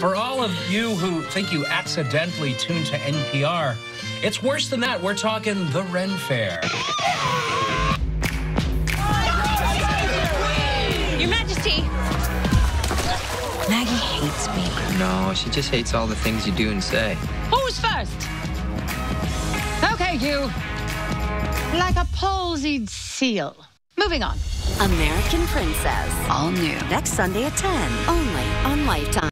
For all of you who think you accidentally tuned to NPR, it's worse than that. We're talking the Ren Fair. Your Majesty. Maggie hates me. No, she just hates all the things you do and say. Who's first? Okay, you. Like a palsied seal. Moving on. American Princess. All new. Next Sunday at 10. Only on Lifetime.